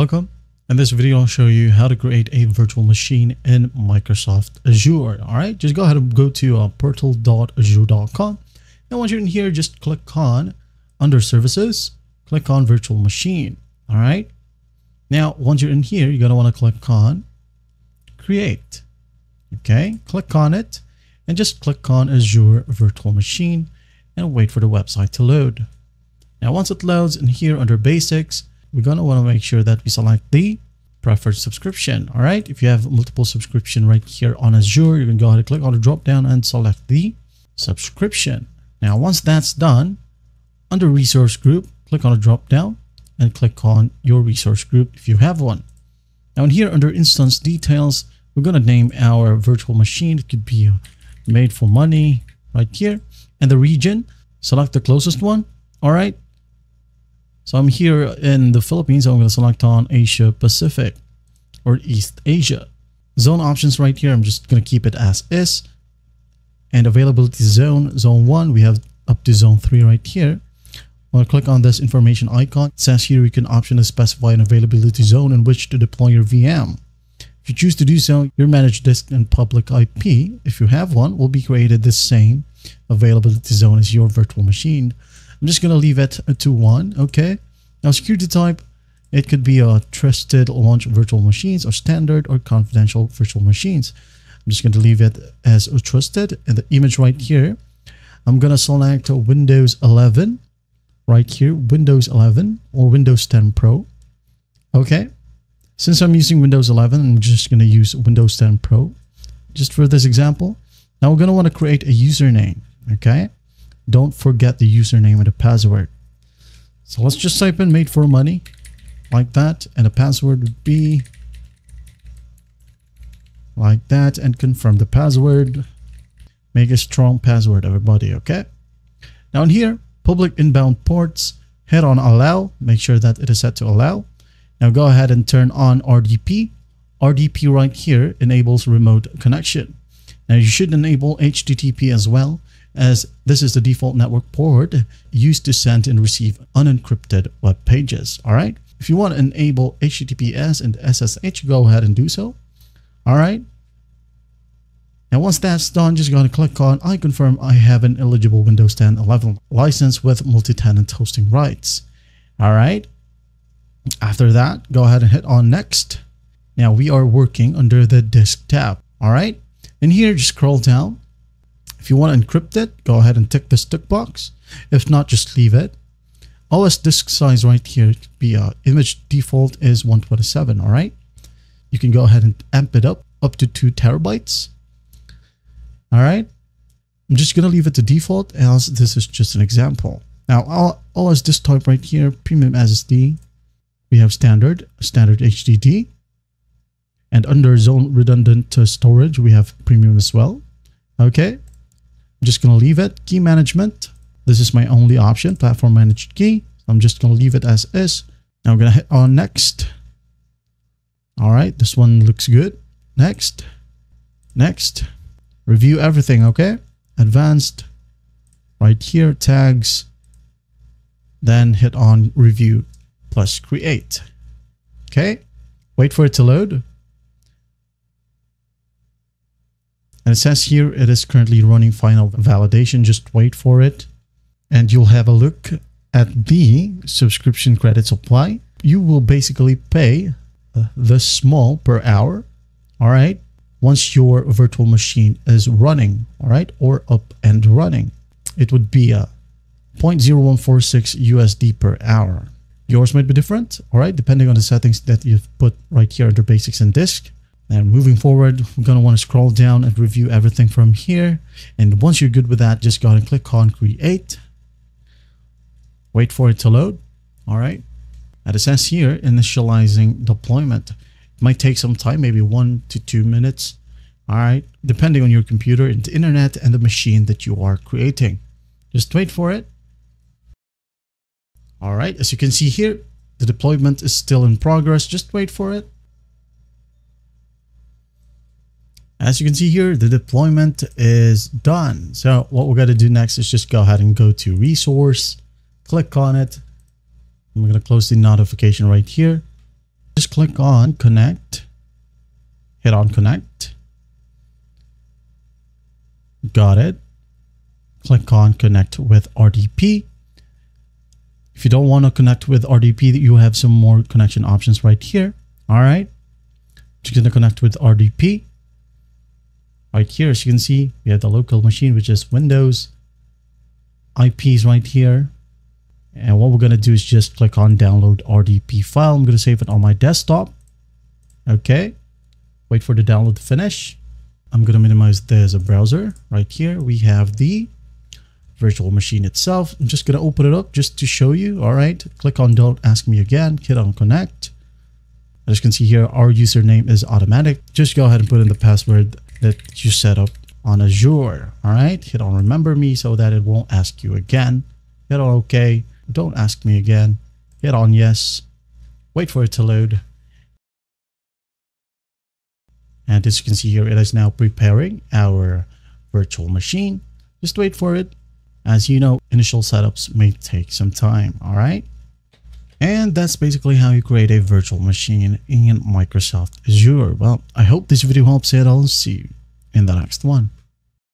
Welcome. In this video, I'll show you how to create a virtual machine in Microsoft Azure. All right, just go ahead and go to portal.azure.com. Now, once you're in here, just click on under services, click on virtual machine. All right. Now, once you're in here, you're going to want to click on create. Okay, click on it and just click on Azure virtual machine and wait for the website to load. Now, once it loads in here under basics, we're going to want to make sure that we select the preferred subscription. All right. If you have multiple subscription right here on Azure, you can go ahead and click on the drop down and select the subscription. Now, once that's done, under resource group, click on a drop down and click on your resource group if you have one. Now, in here under instance details, we're going to name our virtual machine. It could be made for money right here, and the region, select the closest one. All right. So I'm here in the Philippines. So I'm going to select on Asia Pacific or East Asia. Zone options right here, I'm just going to keep it as is. And availability zone, zone 1, we have up to zone 3 right here. I'll click on this information icon. It says here you can optionally specify an availability zone in which to deploy your VM. If you choose to do so, your managed disk and public IP, if you have one, will be created the same availability zone as your virtual machine. I'm just going to leave it to 1. Okay. Now, security type, it could be a trusted launch virtual machines or standard or confidential virtual machines. I'm just going to leave it as trusted. And the image right here, I'm going to select Windows 11 right here, Windows 11 or Windows 10 Pro. Okay. Since I'm using Windows 11, I'm just going to use Windows 10 Pro just for this example. Now we're going to want to create a username. Okay. Don't forget the username and the password. So let's just type in made for money like that. And the password would be like that, and confirm the password. Make a strong password, everybody. Okay. Now in here, public inbound ports, head on allow, make sure that it is set to allow. Now go ahead and turn on RDP. RDP right here enables remote connection. Now you should enable HTTP as well, as this is the default network port used to send and receive unencrypted web pages. All right. If you want to enable HTTPS and SSH, go ahead and do so. All right. Now, once that's done, just going to click on I confirm I have an eligible Windows 10 11 license with multi-tenant hosting rights. All right. After that, go ahead and hit on next. Now we are working under the disk tab. All right. In here, just scroll down. If you want to encrypt it, go ahead and tick this tick box. If not, just leave it. OS disk size right here, image default is 127. All right. You can go ahead and amp it up to 2 terabytes. All right. I'm just going to leave it to default as this is just an example. Now, OS disk type right here, premium SSD. We have standard HDD. And under zone redundant storage, we have premium as well. Okay. I'm just going to leave it. Key management. This is my only option, platform managed key. I'm just going to leave it as is. Now I'm going to hit on next. All right. This one looks good. Next. Next. Review everything. Okay. Advanced right here, tags, then hit on review plus create. Okay. Wait for it to load. And it says here, it is currently running final validation. Just wait for it. And you'll have a look at the subscription credits apply. You will basically pay this small per hour. All right. Once your virtual machine is running, all right, or up and running, it would be a 0.0146 USD per hour. Yours might be different, all right, depending on the settings that you've put right here under basics and disk. And moving forward, we're going to want to scroll down and review everything from here. And once you're good with that, just go ahead and click on create. Wait for it to load. All right. And it says here, initializing deployment. It might take some time, maybe 1 to 2 minutes. All right. Depending on your computer and the internet and the machine that you are creating. Just wait for it. All right. As you can see here, the deployment is still in progress. Just wait for it. As you can see here, the deployment is done. So what we're going to do next is just go ahead and go to resource, click on it. I'm going to close the notification right here. Just click on connect, hit on connect. Got it. Click on connect with RDP. If you don't want to connect with RDP, you have some more connection options right here. All right. Just going to connect with RDP. Right here, as you can see, we have the local machine, which is Windows. IP is right here. And what we're going to do is just click on download RDP file. I'm going to save it on my desktop. Okay. Wait for the download to finish. I'm going to minimize this browser. Right here, we have the virtual machine itself. I'm just going to open it up just to show you. All right. Click on don't ask me again. Hit on connect. As you can see here, our username is automatic. Just go ahead and put in the password that you set up on Azure. All right. Hit on remember me so that it won't ask you again. Hit on okay. Don't ask me again. Hit on yes. Wait for it to load. And as you can see here, it is now preparing our virtual machine. Just wait for it. As you know, initial setups may take some time. All right. And that's basically how you create a virtual machine in Microsoft Azure. Well, I hope this video helps you. I'll see you in the next one.